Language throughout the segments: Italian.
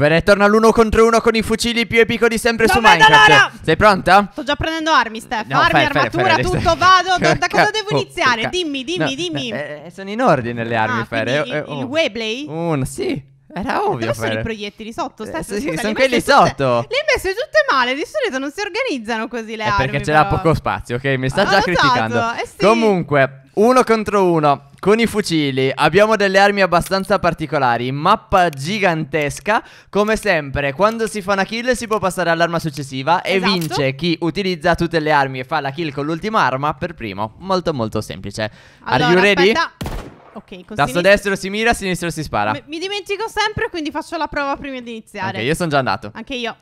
Phere torna all'1 contro 1 con i fucili più epico di sempre su Minecraft. Sei pronta? Sto già prendendo armi, Stef. No, armi, armatura, tutto, vado. Da cosa devo iniziare? Dimmi, dimmi, dimmi. Sono in ordine le armi, Phere. Il Webley? Sì. Era ovvio. Dove sono i proiettili sotto? Sì, sono quelli sotto. Le hai messe tutte male. Di solito non si organizzano così le armi. Perché c'era poco spazio, ok? Mi sta già criticando. Comunque, 1 contro 1. Con i fucili abbiamo delle armi abbastanza particolari. Mappa gigantesca. Come sempre, quando si fa una kill si può passare all'arma successiva. Esatto. E vince chi utilizza tutte le armi e fa la kill con l'ultima arma per primo. Molto molto semplice. Allora, are you ready? Ok, con tasto destro si mira, sinistro si spara. Mi dimentico sempre, quindi faccio la prova prima di iniziare. Ok, io sono già andato. Anche io.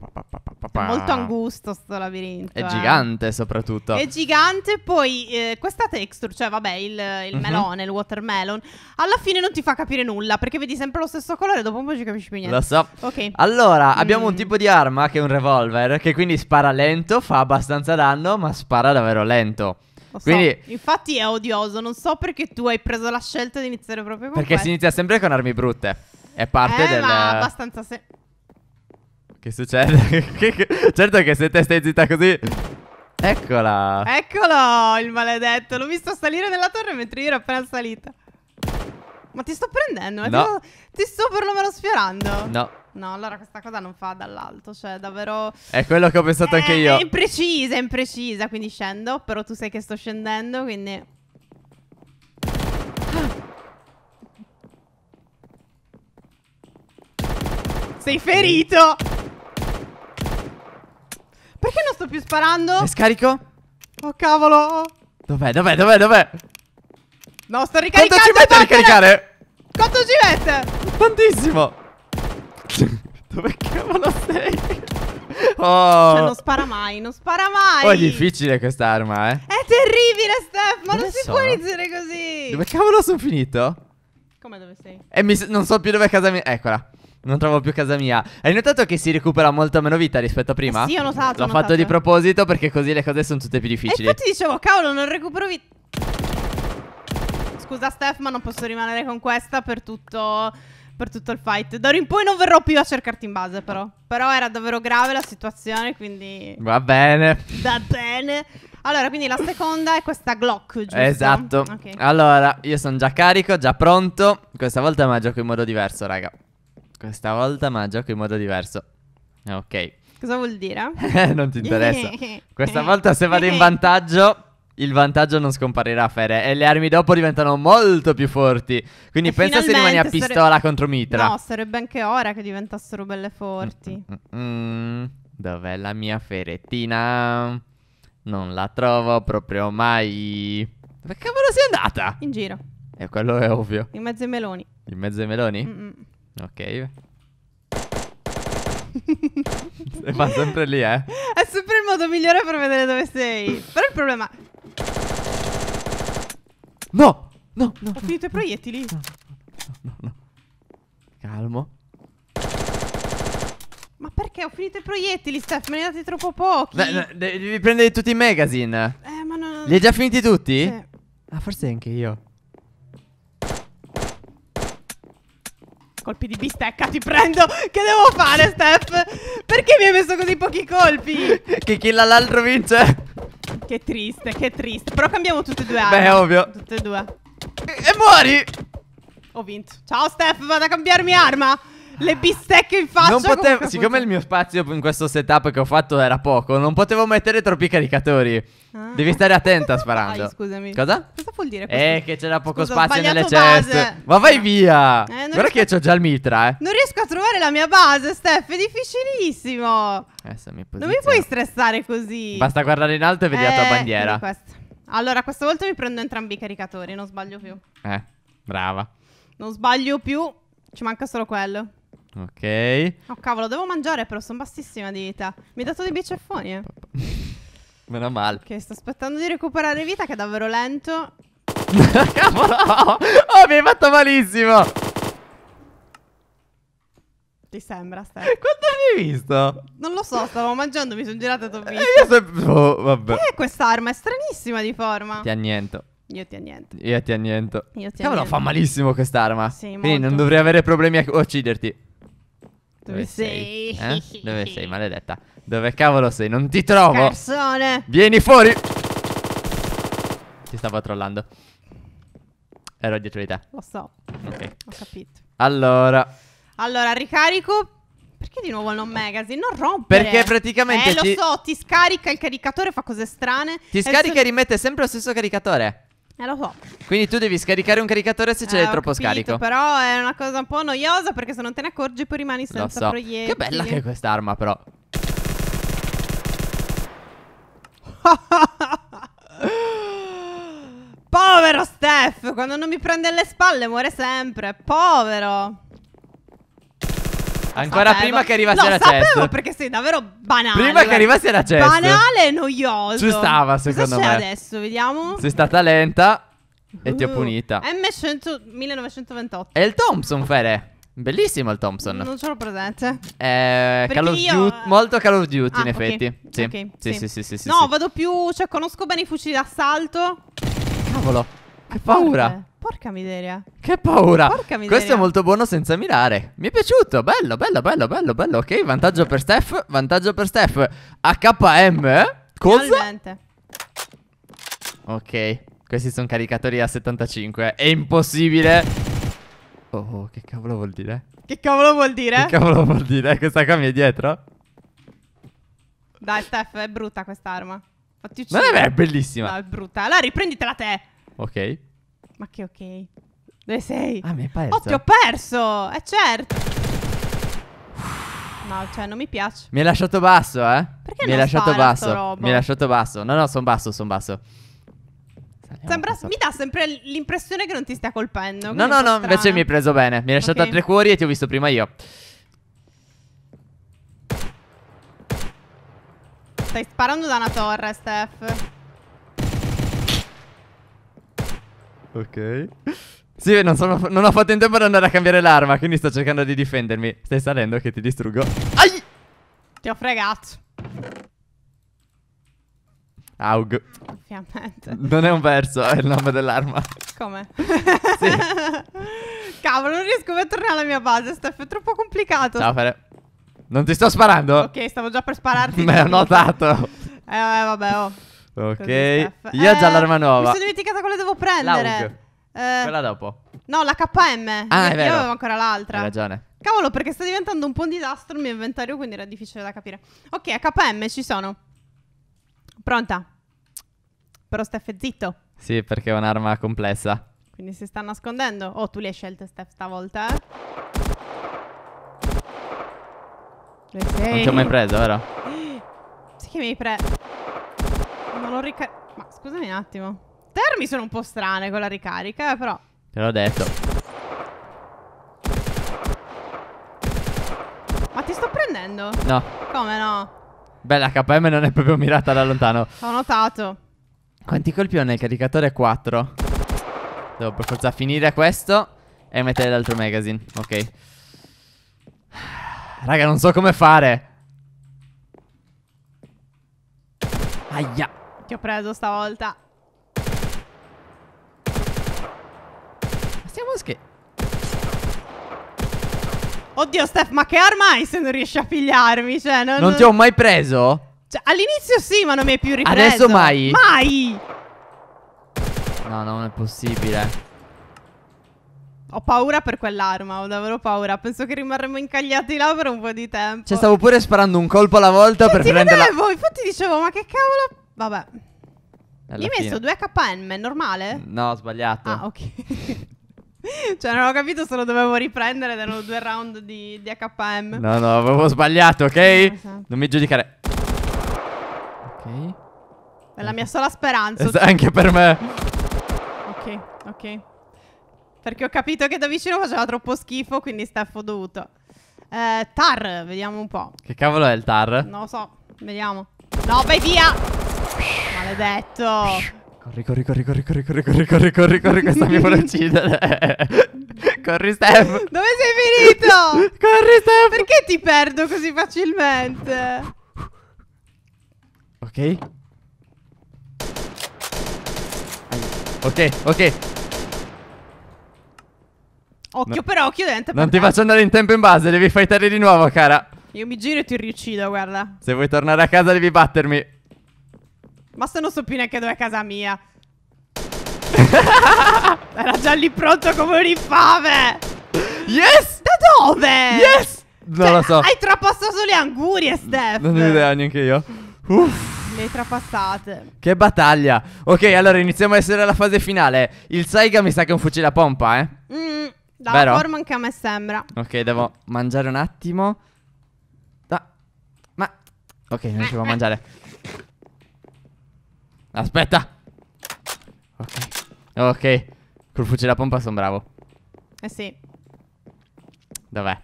È molto angusto sto labirinto. È gigante soprattutto. È gigante. Poi questa texture, cioè vabbè il melone, il watermelon, alla fine non ti fa capire nulla, perché vedi sempre lo stesso colore. Dopo un po' ci capisci più niente. Lo so. Ok. Allora abbiamo un tipo di arma che è un revolver, che quindi spara lento, fa abbastanza danno, ma spara davvero lento. Lo so. Quindi, infatti è odioso. Non so perché tu hai preso la scelta di iniziare proprio con perché questo. Si inizia sempre con armi brutte. È parte del... ma abbastanza se... Che succede? Certo che se te stai zitta così... Eccola! Eccolo il maledetto! L'ho visto salire nella torre mentre io ero appena salita. Ma ti sto prendendo? No. Ti sto perlomeno sfiorando. No. No, allora questa cosa non fa dall'alto. Cioè davvero... È quello che ho pensato anche io. È imprecisa, è imprecisa. Quindi scendo. Però tu sai che sto scendendo, quindi... Sei ferito! Perché non sto più sparando? È scarico? Oh cavolo! Dov'è? Dov'è? Dov'è? Dov'è? No, sto ricaricando! Quanto ci mette a ricaricare? Quanto ci mette? Tantissimo! Dove cavolo sei? Oh. Cioè non spara mai, non spara mai! Oh, è difficile quest'arma, eh! È terribile, Stef! Ma non si può iniziare così! Dove cavolo sono finito? Come dove sei? Non so più dove è casa mia. Eccola! Non trovo più casa mia. Hai notato che si recupera molto meno vita rispetto a prima? Sì, ho notato. L'ho fatto di proposito perché così le cose sono tutte più difficili. E infatti dicevo, cavolo, non recupero vita. Scusa Stef, ma non posso rimanere con questa per tutto il fight. D'ora in poi non verrò più a cercarti in base, però. Però era davvero grave la situazione, quindi... Va bene. Va bene. Allora, quindi la seconda è questa Glock, giusto? Esatto. Okay. Allora, io sono già carico, già pronto. Questa volta ma gioco in modo diverso, raga. Questa volta ma gioco in modo diverso. Ok. Cosa vuol dire? Non ti interessa. Questa volta se vado in vantaggio, il vantaggio non scomparirà, Phere. E le armi dopo diventano molto più forti. Quindi e pensa se rimani a pistola contro mitra. No, sarebbe anche ora che diventassero belle forti. Dov'è la mia ferettina? Non la trovo proprio mai. Dove cavolo sei andata? In giro. E quello è ovvio. In mezzo ai meloni. In mezzo ai meloni? Ok. Ma sempre lì, eh. È sempre il modo migliore per vedere dove sei. Però il problema... No! No, no. Ho finito i proiettili. No. Calmo. Ma perché ho finito i proiettili, Stef? Me ne hai dati troppo pochi. Devi prendere tutti i magazine. Ma no. Li hai già finiti tutti? Sì. Ah, forse anche io. Colpi di bistecca ti prendo. Che devo fare, Stef? Perché mi hai messo così pochi colpi? Che killa l'altro vince. Che triste, che triste. Però cambiamo tutte e due armi. Beh, ovvio. Tutte e due. E muori. Ho vinto. Ciao, Stef. Vado a cambiarmi arma. Le bistecche in faccia. Non potevo, siccome il mio spazio in questo setup che ho fatto era poco, non potevo mettere troppi caricatori. Devi stare attenta sparando. Vai, scusami. Cosa? Cosa vuol dire questo? Che c'era poco spazio nelle ceste. Ma vai via. Guarda che c'ho già il mitra, eh. Non riesco a trovare la mia base, Stef. È difficilissimo. Non mi puoi stressare così. Basta guardare in alto e vedi la tua bandiera. Allora, questa volta mi prendo entrambi i caricatori. Non sbaglio più. Brava. Non sbaglio più. Ci manca solo quello. Ok. Oh cavolo, devo mangiare però, sono bassissima di vita. Mi hai dato dei biceffoni, eh. Meno male. Ok, sto aspettando di recuperare vita che è davvero lento. Cavolo, oh, mi hai fatto malissimo. Ti sembra, Stef? Quanto mi hai visto? Non lo so, stavo mangiando, mi sono girata e t'ho visto. Oh, vabbè. Quest'arma è stranissima di forma. Ti anniento. Io ti anniento. Io ti anniento. Cavolo, fa malissimo quest'arma. Sì, quindi non dovrei avere problemi a ucciderti. Dove sei? Eh? Dove sei, maledetta? Dove cavolo sei? Non ti trovo! Persone! Vieni fuori! Ti stavo trollando. Ero dietro di te. Lo so. Ok. Ho capito. Allora, ricarico. Perché di nuovo non magazine? Non rompere. Perché praticamente lo so, ti scarica il caricatore, fa cose strane. Ti scarica e rimette sempre lo stesso caricatore. Lo so. Quindi tu devi scaricare un caricatore se c'è troppo scarico. Però è una cosa un po' noiosa, perché se non te ne accorgi poi rimani senza proiettili. Che bella che è quest'arma però. Povero Stef, quando non mi prende le spalle muore sempre. Povero. Ancora prima che arrivassi alla cesta. Lo sapevo, perché sei davvero banale. Prima che arrivassi alla cesta. Banale e noioso. Ci stava, secondo me. Cosa c'è adesso? Vediamo. Sei stata lenta e ti ho punita. M1928. È il Thompson, Phere. Bellissimo il Thompson. Non ce l'ho presente. Molto Call of Duty, in effetti. Sì. No, vado più... Cioè, conosco bene i fucili d'assalto. Cavolo. Che paura. Porca miseria. Che paura. Porca miseria. Questo è molto buono senza mirare. Mi è piaciuto. Bello, bello, bello, bello, bello. Ok, vantaggio per Stef. Vantaggio per Stef. AKM, eh? Cosa? Finalmente. Ok. Questi sono caricatori A75. È impossibile. Oh, che cavolo vuol dire? Che cavolo vuol dire? Che cavolo vuol dire? Questa qua mi è dietro. Dai, Stef, è brutta quest'arma. Fatti uccidere. Non è bellissima. No, è brutta. Allora riprenditela te. Ok. Ma che ok? Dove sei? Ah, mi hai perso. Oh, ti ho perso! Certo. No, cioè, non mi piace. Mi hai lasciato basso, eh? Perché mi hai lasciato basso? Mi hai lasciato basso. No, no, sono basso, sono basso. Mi dà sempre l'impressione che non ti stia colpendo. No, no, no, invece mi hai preso bene. Mi hai lasciato a tre cuori e ti ho visto prima io. Stai sparando da una torre, Stef. Ok. Sì, non ho fatto in tempo ad andare a cambiare l'arma, quindi sto cercando di difendermi. Stai salendo che ti distruggo. Ai! Ti ho fregato. Aug. Ovviamente. Non è un verso, è il nome dell'arma. Come? Sì. Cavolo, non riesco a tornare alla mia base, Stef, è troppo complicato. Ciao, Phere. Non ti sto sparando? Ok, stavo già per spararti. Me l'ho notato. Vabbè, oh. Ok, io ho già l'arma nuova. Mi sono dimenticata quella devo prendere. Quella dopo. No, la KM. Ah, è vero. Io avevo ancora l'altra. Hai ragione. Cavolo, perché sta diventando un po' un disastro il mio inventario, quindi era difficile da capire. Ok, a KM ci sono. Pronta. Però Stef è zitto. Sì, perché è un'arma complessa. Quindi si sta nascondendo. Oh, tu le hai scelte, Stef, stavolta, eh? Non ti ho mai preso, vero? Sì che mi hai preso. Non l'ho ricaricato. Ma scusami un attimo. Termi sono un po' strane con la ricarica, però. Te l'ho detto. Ma ti sto prendendo? No. Come no? Beh, la KM non è proprio mirata da lontano. Ho notato. Quanti colpi ho nel caricatore? 4. Devo per forza finire questo e mettere l'altro magazine. Ok. Raga, non so come fare. Aia. Ti ho preso stavolta. Stiamo scherzando. Oddio, Stef, ma che arma hai se non riesci a pigliarmi? Cioè, non ti ho mai preso? Cioè, all'inizio sì, ma non mi hai più ripreso. Adesso mai? Mai! No, non è possibile. Ho paura per quell'arma, ho davvero paura. Penso che rimarremo incagliati là per un po' di tempo. Cioè, stavo pure sparando un colpo alla volta per prenderla. Infatti dicevo, ma che cavolo... Vabbè. Alla mi hai messo 2 KM, è normale? No, ho sbagliato. Ah, ok. Cioè, non ho capito se lo dovevo riprendere ed erano 2 round di AKM. No, no, avevo sbagliato, ok? Non mi giudicare. Ok. È la mia sola speranza. Anche per me. Ok, ok. Perché ho capito che da vicino faceva troppo schifo, quindi Stef ho dovuto. Tar, vediamo un po'. Che cavolo è il tar? Non lo so, vediamo. No, vai via! Maledetto. Corri, questa mi vuole uccidere. Corri, Stef. Dove sei finito? Corri, Stef. Perché ti perdo così facilmente? Ok. Ok, ok. Occhio no. Però, occhio dente. Non ti faccio andare in tempo in base, devi fightare di nuovo, cara. Io mi giro e ti riuccido, guarda. Se vuoi tornare a casa devi battermi. Ma se non so più neanche dove è casa mia. Era già lì pronto come un infame. Yes. Da dove? Yes. Non cioè, lo so. Hai trapassato le angurie, Stef. Non ho idea neanche io. Uff. Le trapassate. Che battaglia. Ok, allora iniziamo a essere alla fase finale. Il Saiga mi sa che è un fucile a pompa, eh? Dalla forma anche a me sembra. Ok, devo mangiare un attimo. Ma ok, non riuscivo a mangiare. Aspetta. Ok. Ok. Col fucile a pompa sono bravo. Eh sì. Dov'è?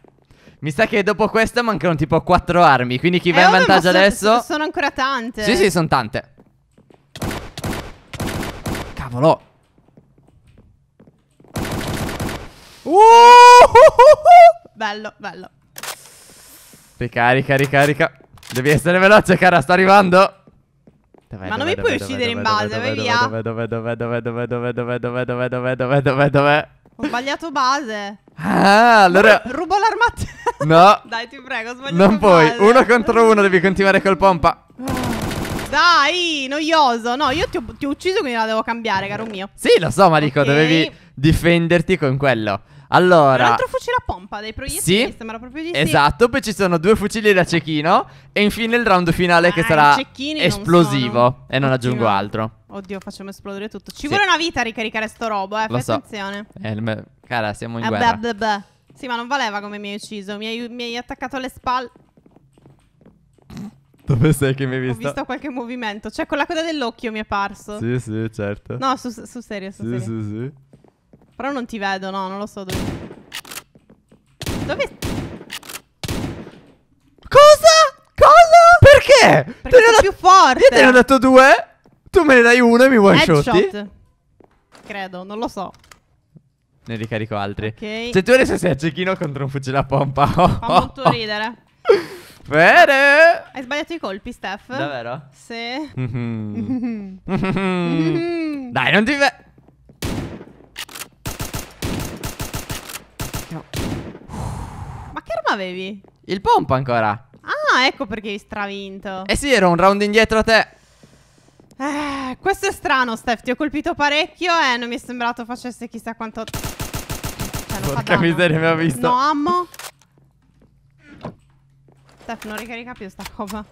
Mi sa che dopo questa mancano tipo 4 armi. Quindi chi va in vantaggio adesso? Sono ancora tante. Sì, sì, sono tante. Cavolo. Bello, bello. Ricarica, ricarica. Devi essere veloce, cara, sto arrivando. Ma non mi puoi uccidere in base, vai via. Dov'è? Ho sbagliato base. Ah, allora rubo l'armata. No. Dai, ti prego, ho sbagliato. Non puoi. Uno contro uno, devi continuare col pompa. Dai, noioso. No, io ti ho ucciso, quindi la devo cambiare, caro mio. Sì, lo so, ma dico, dovevi difenderti con quello. Allora, un altro fucile a pompa, dei proiettili, sì, sembra proprio di sì. Esatto, poi ci sono 2 fucili da cecchino e infine il round finale che sarà esplosivo e non aggiungo altro. Oddio, facciamo esplodere tutto. Ci vuole una vita a ricaricare sto robo, fai attenzione. Cara, siamo in guerra. Sì, ma non valeva come mi hai ucciso, mi hai attaccato alle spalle. Dove sei che mi hai visto? Ho visto qualche movimento, cioè con la coda dell'occhio mi è parso. Sì, sì, certo. No, su serio, su serio. Sì, sì, sì. Però non ti vedo, no, non lo so dove... Cosa? Cosa? Perché? Perché sei più forte. Io te ne ho dato 2. Tu me ne dai 1 e mi one shot. Credo, non lo so. Ne ricarico altri. Ok. Se tu adesso sei a cecchino contro un fucile a pompa. Fa molto ridere. Phere! Hai sbagliato i colpi, Stef. Davvero? Sì. Dai, non ti vedo. Ma che arma avevi? Il pompa ancora. Ah, ecco perché hai stravinto. Eh sì, ero un round indietro a te. Questo è strano, Stef. Ti ho colpito parecchio e non mi è sembrato facesse chissà quanto. Porca miseria, mi ha visto. No, ammo. Stef, non ricarica più sta roba.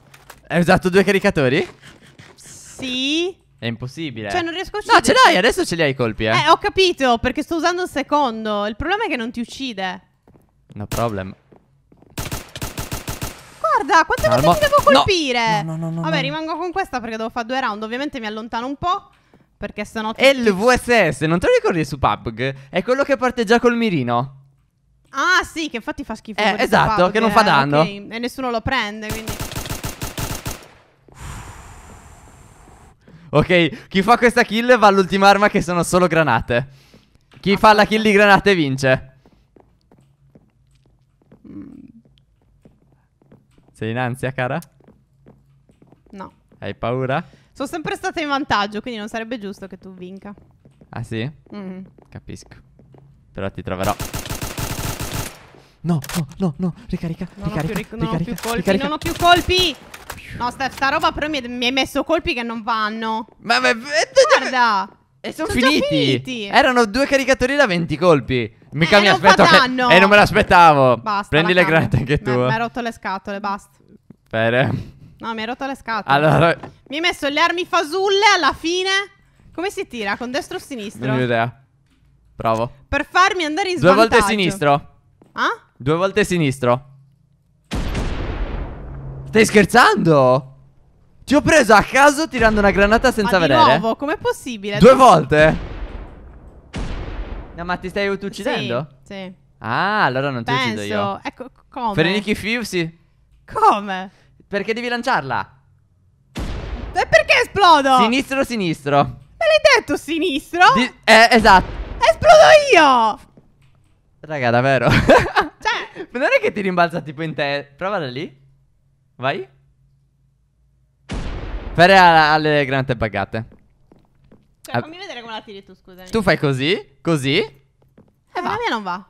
Hai usato 2 caricatori? Sì. È impossibile. Cioè, non riesco a uccidere. No, ce l'hai, adesso ce li hai i colpi, eh. Ho capito, perché sto usando il secondo. Il problema è che non ti uccide. No problem. Guarda, quante volte ti devo colpire? No. Vabbè, rimango con questa perché devo fare 2 round. Ovviamente mi allontano un po'. Perché sennò. E il VSS, non te lo ricordi su PUBG? È quello che parte già col mirino. Ah, sì, che infatti fa schifo. Esatto, PUBG, che non fa danno. Okay. E nessuno lo prende, quindi. Ok, chi fa questa kill va all'ultima arma che sono solo granate. Chi fa la kill di granate vince. Sei in ansia, cara? No. Hai paura? Sono sempre stata in vantaggio, quindi non sarebbe giusto che tu vinca. Ah sì? Capisco. Però ti troverò. No, ricarica, ricarica. Non ho più colpi. No, sta roba però mi hai messo colpi che non vanno. Ma guarda, e sono finiti. Erano 2 caricatori da 20 colpi. Mica mi aspetto che... non me l'aspettavo. Basta. Prendi le granate anche tu. Mi hai rotto le scatole, basta. Phere. No, mi hai rotto le scatole. Allora, mi hai messo le armi fasulle alla fine. Come si tira? Con destro o sinistro? Non ho idea. Provo. Per farmi andare in svantaggio. 2 volte sinistro. Ah? 2 volte sinistro. Stai scherzando? Ti ho preso a caso tirando una granata senza vedere. Ma di nuovo, com'è possibile? 2 volte? No, ma ti stai uccidendo? Sì. Ah, allora non ti uccido io. Ecco, come? Fereniki Fiusi. Come? Perché devi lanciarla? E perché esplodo? Sinistro, sinistro. Me l'hai detto sinistro? Esatto. Esplodo io. Raga, davvero. Cioè, non è che ti rimbalza tipo in te. Prova da lì. Vai. Phere alle granate buggate. Cioè, fammi vedere come la tiri tu, scusami. Tu fai così, così. E va. La mia non va.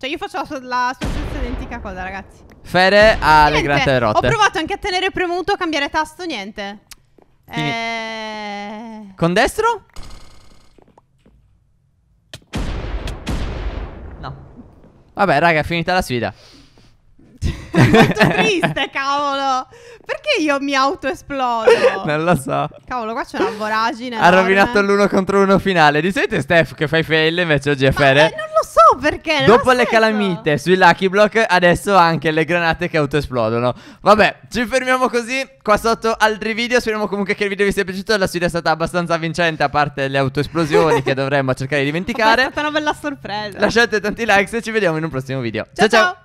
Cioè io faccio la stessa identica cosa, ragazzi. Phere ha le grate rotte. Ho provato anche a tenere premuto, cambiare tasto, niente. Con destro? No. Vabbè, raga, è finita la sfida. Molto triste, cavolo. Perché io mi autoesplodo? Non lo so. Cavolo, qua c'è una voragine enorme. Ha rovinato l'1 contro 1 finale. Di solito è Stef che fai fail, invece oggi è Phere. Non lo so perché. Dopo le calamite sui lucky block, adesso anche le granate che autoesplodono. Vabbè, ci fermiamo così. Qua sotto altri video. Speriamo comunque che il video vi sia piaciuto. La sfida è stata abbastanza vincente, a parte le autoesplosioni che dovremmo cercare di dimenticare. È stata una bella sorpresa. Lasciate tanti like e ci vediamo in un prossimo video. Ciao ciao, ciao.